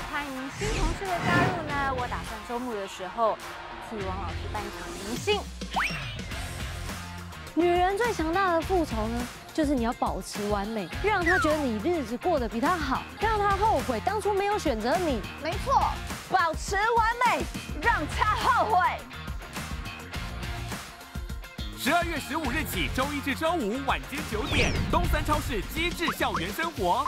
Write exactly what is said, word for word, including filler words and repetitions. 要欢迎新同事的加入呢，我打算周末的时候替王老师办一场迎新。女人最强大的复仇呢，就是你要保持完美，让她觉得你日子过得比她好，让她后悔当初没有选择你。没错，保持完美，让她后悔。 十二月十五日起，周一至周五晚间九点，东森超市《机智校园生活》。